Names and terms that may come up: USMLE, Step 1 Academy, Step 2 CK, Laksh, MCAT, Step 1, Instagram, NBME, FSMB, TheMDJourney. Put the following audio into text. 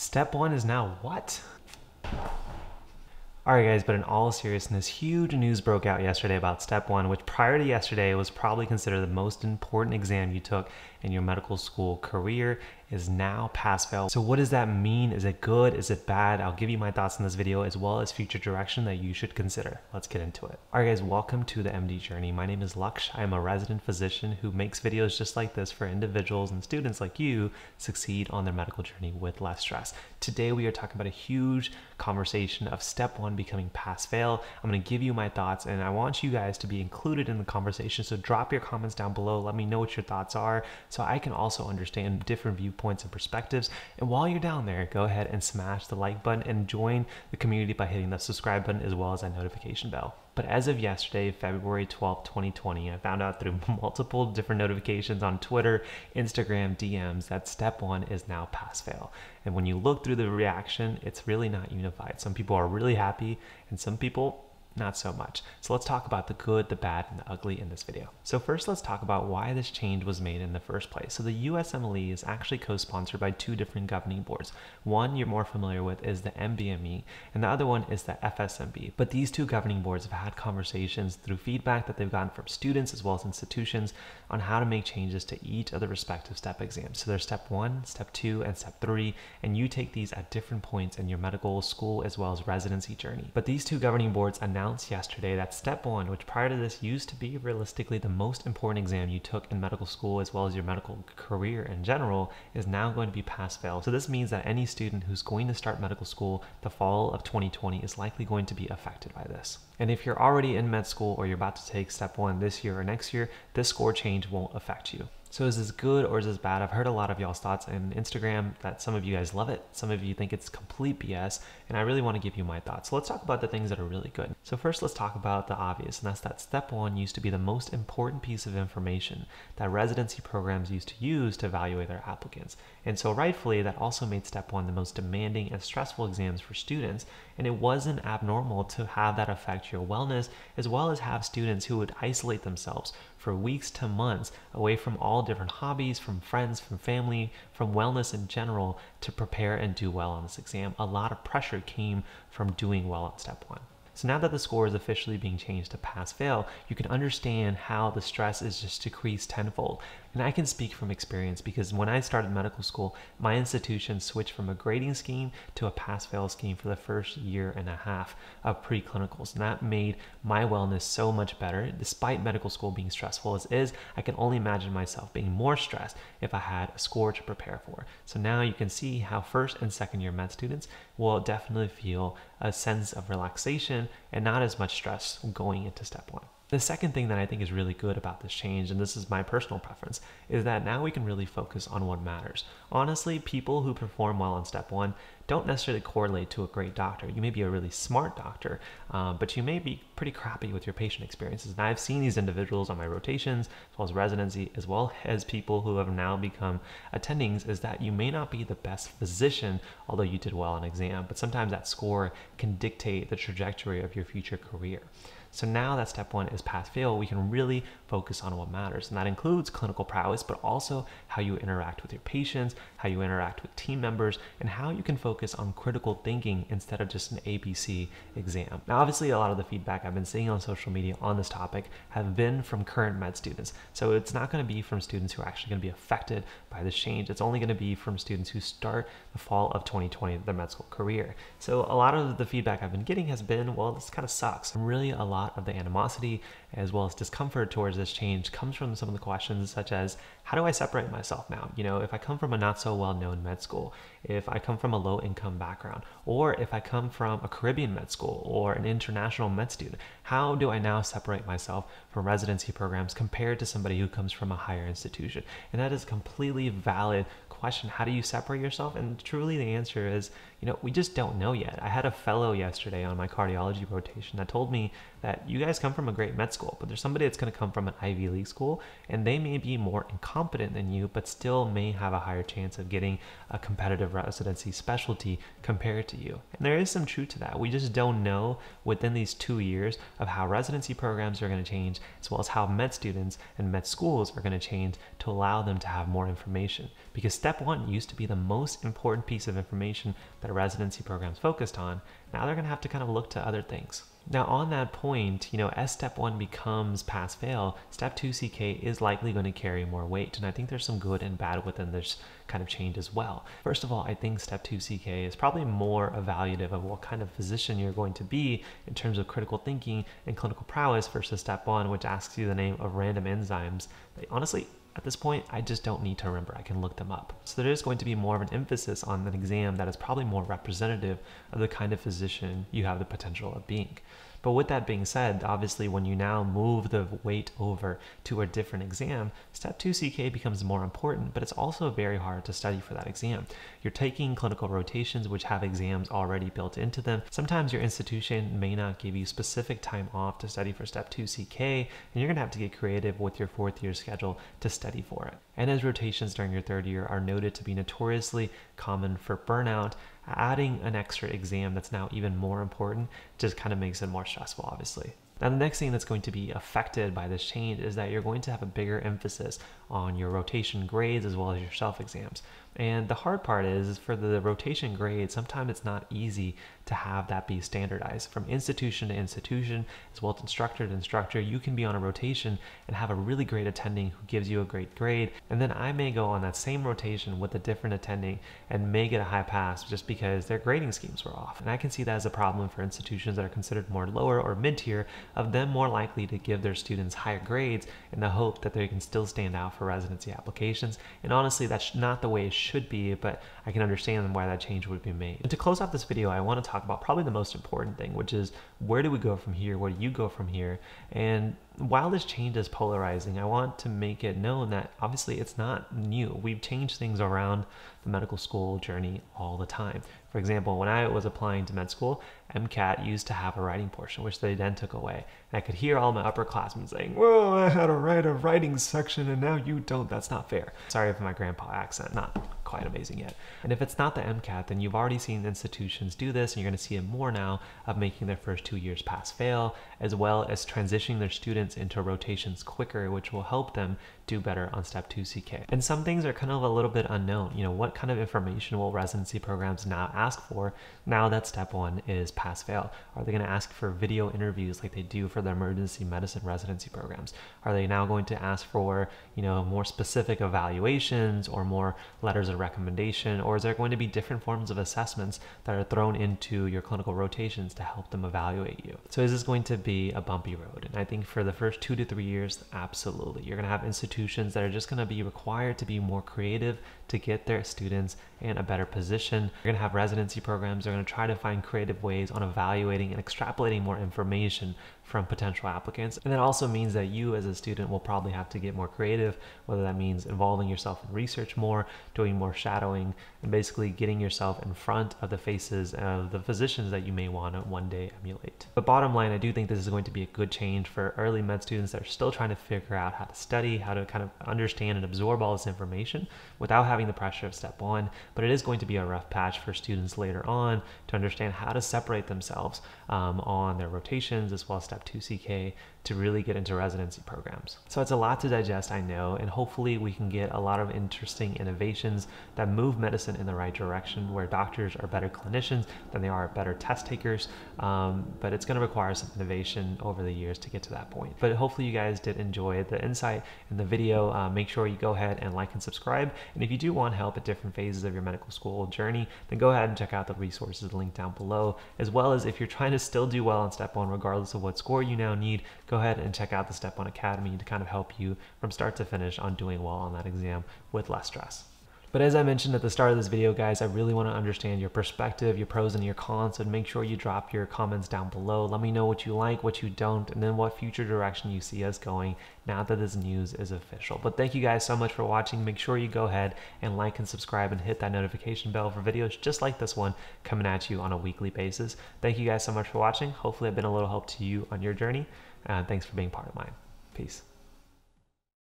Step 1 is now what? Alright guys, but in all seriousness, huge news broke out yesterday about Step 1, which prior to yesterday was probably considered the most important exam you took in your medical school career, is now pass-fail. So what does that mean? Is it good? Is it bad? I'll give you my thoughts in this video as well as future direction that you should consider. Let's get into it. Alright guys, welcome to the MD Journey. My name is Laksh. I am a resident physician who makes videos just like this for individuals and students like you succeed on their medical journey with less stress. Today we are talking about a huge conversation of Step 1 becoming pass-fail. I'm going to give you my thoughts and I want you guys to be included in the conversation. So drop your comments down below. Let me know what your thoughts are so I can also understand different viewpoints and perspectives. And while you're down there, go ahead and smash the like button and join the community by hitting the subscribe button as well as that notification bell. But as of yesterday, February 12, 2020, I found out through multiple different notifications on Twitter, Instagram, DMs that Step 1 is now pass-fail. And when you look through the reaction, it's really not unified. Some people are really happy and some people not so much. So let's talk about the good, the bad, and the ugly in this video. So first, let's talk about why this change was made in the first place. So the USMLE is actually co-sponsored by two different governing boards. One you're more familiar with is the NBME, and the other one is the FSMB. But these two governing boards have had conversations through feedback that they've gotten from students as well as institutions on how to make changes to each of the respective step exams. So there's Step 1, Step 2, and Step 3, and you take these at different points in your medical school as well as residency journey. But these two governing boards announced yesterday that Step 1, which prior to this used to be realistically the most important exam you took in medical school as well as your medical career in general, is now going to be pass-fail. So this means that any student who's going to start medical school the fall of 2020 is likely going to be affected by this. And if you're already in med school or you're about to take Step 1 this year or next year, this score change won't affect you. So is this good or is this bad? I've heard a lot of y'all's thoughts on Instagram that some of you guys love it, some of you think it's complete BS, and I really want to give you my thoughts. So let's talk about the things that are really good. So first, let's talk about the obvious, and that's that Step 1 used to be the most important piece of information that residency programs used to use to evaluate their applicants. And so rightfully, that also made Step 1 the most demanding and stressful exams for students, and it wasn't abnormal to have that affect your wellness, as well as have students who would isolate themselves for weeks to months away from all different hobbies, from friends, from family, from wellness in general to prepare and do well on this exam. A lot of pressure came from doing well on Step 1. So now that the score is officially being changed to pass-fail, you can understand how the stress is just decreased tenfold. And I can speak from experience because when I started medical school, my institution switched from a grading scheme to a pass-fail scheme for the first year and a half of preclinicals. And that made my wellness so much better. Despite medical school being stressful as is, I can only imagine myself being more stressed if I had a score to prepare for. So now you can see how first and second year med students will definitely feel a sense of relaxation and not as much stress going into Step 1. The second thing that I think is really good about this change, and this is my personal preference, is that now we can really focus on what matters. Honestly, people who perform well on Step 1 don't necessarily correlate to a great doctor. You may be a really smart doctor, but you may be pretty crappy with your patient experiences. And I've seen these individuals on my rotations, as well as residency, as well as people who have now become attendings, is that you may not be the best physician, although you did well on exam, but sometimes that score can dictate the trajectory of your future career. So now that Step 1 is pass-fail, we can really focus on what matters. And that includes clinical prowess, but also how you interact with your patients, how you interact with team members, and how you can focus on critical thinking instead of just an ABC exam. Now, obviously, a lot of the feedback I've been seeing on social media on this topic have been from current med students. So it's not going to be from students who are actually going to be affected by this change. It's only going to be from students who start the fall of 2020 their med school career. So a lot of the feedback I've been getting has been, well, this kind of sucks. I'm really a lot of the animosity as well as discomfort towards this change comes from some of the questions such as, how do I separate myself now? You know, if I come from a not so well-known med school, if I come from a low-income background, or if I come from a Caribbean med school or an international med student, how do I now separate myself from residency programs compared to somebody who comes from a higher institution? And that is a completely valid question. How do you separate yourself? And truly the answer is, you know, we just don't know yet. I had a fellow yesterday on my cardiology rotation that told me that you guys come from a great med school, but there's somebody that's going to come from an Ivy League school, and they may be more incompetent than you, but still may have a higher chance of getting a competitive residency specialty compared to you. And there is some truth to that. We just don't know within these 2 years of how residency programs are going to change, as well as how med students and med schools are going to change to allow them to have more information. Because step one used to be the most important piece of information that residency programs focused on. Now they're going to have to kind of look to other things. Now on that point, you know, as step one becomes pass-fail, step 2 CK is likely going to carry more weight. And I think there's some good and bad within this kind of change as well. First of all, I think step 2 CK is probably more evaluative of what kind of physician you're going to be in terms of critical thinking and clinical prowess versus step one, which asks you the name of random enzymes. But honestly, at this point, I just don't need to remember. I can look them up. So there is going to be more of an emphasis on an exam that is probably more representative of the kind of physician you have the potential of being. But with that being said, obviously when you now move the weight over to a different exam, step 2 CK becomes more important, but it's also very hard to study for that exam. You're taking clinical rotations which have exams already built into them. Sometimes your institution may not give you specific time off to study for step 2 CK, and you're gonna have to get creative with your fourth year schedule to study for it. And as rotations during your third year are noted to be notoriously common for burnout, adding an extra exam that's now even more important just kind of makes it more stressful, obviously. Now, the next thing that's going to be affected by this change is that you're going to have a bigger emphasis on your rotation grades as well as your self-exams. And the hard part is for the rotation grades, sometimes it's not easy to have that be standardized. From institution to institution, as well as instructor to instructor, you can be on a rotation and have a really great attending who gives you a great grade. And then I may go on that same rotation with a different attending and may get a high pass just because their grading schemes were off. And I can see that as a problem for institutions that are considered more lower or mid-tier, of them more likely to give their students higher grades in the hope that they can still stand out for residency applications. And honestly, that's not the way it should be, but I can understand why that change would be made. And to close off this video, I want to talk about probably the most important thing, which is where do we go from here? Where do you go from here? And while this change is polarizing, I want to make it known that obviously it's not new. We've changed things around the medical school journey all the time. For example, when I was applying to med school, MCAT used to have a writing portion, which they then took away. And I could hear all my upperclassmen saying, "Whoa, I had to write a writing section and now you don't. That's not fair." Sorry for my grandpa accent. Not quite amazing yet. And if it's not the MCAT, then you've already seen institutions do this, and you're going to see it more now of making their first 2 years pass-fail, as well as transitioning their students into rotations quicker, which will help them do better on step 2 CK. And some things are kind of a little bit unknown. You know, what kind of information will residency programs now ask for now that step one is pass-fail? Are they going to ask for video interviews like they do for the emergency medicine residency programs? Are they now going to ask for, you know, more specific evaluations or more letters of recommendation, or is there going to be different forms of assessments that are thrown into your clinical rotations to help them evaluate you? So is this going to be a bumpy road? And I think for the first 2 to 3 years, absolutely. You're going to have institutions that are just going to be required to be more creative to get their students in a better position. You're going to have residency programs that are going to try to find creative ways on evaluating and extrapolating more information from potential applicants. And that also means that you as a student will probably have to get more creative, whether that means involving yourself in research more, doing more shadowing, and basically getting yourself in front of the faces of the physicians that you may want to one day emulate. But bottom line, I do think this is going to be a good change for early med students that are still trying to figure out how to study, how to kind of understand and absorb all this information without having the pressure of step one. But it is going to be a rough patch for students later on to understand how to separate themselves on their rotations, as well as step 2 CK to really get into residency programs. So it's a lot to digest, I know, and hopefully we can get a lot of interesting innovations that move medicine in the right direction, where doctors are better clinicians than they are better test takers, but it's going to require some innovation over the years to get to that point. But hopefully you guys did enjoy the insight in the video. Make sure you go ahead and like and subscribe, and if you do want help at different phases of your medical school journey, then go ahead and check out the resources linked down below, as well as if you're trying to still do well on step one regardless of what score you now need, go ahead and check out the Step 1 Academy to kind of help you from start to finish on doing well on that exam with less stress. But as I mentioned at the start of this video, guys, I really want to understand your perspective, your pros and your cons, so make sure you drop your comments down below. Let me know what you like, what you don't, and then what future direction you see us going now that this news is official. But thank you guys so much for watching. Make sure you go ahead and like and subscribe and hit that notification bell for videos just like this one coming at you on a weekly basis. Thank you guys so much for watching. Hopefully I've been a little help to you on your journey. Thanks for being part of mine. Peace.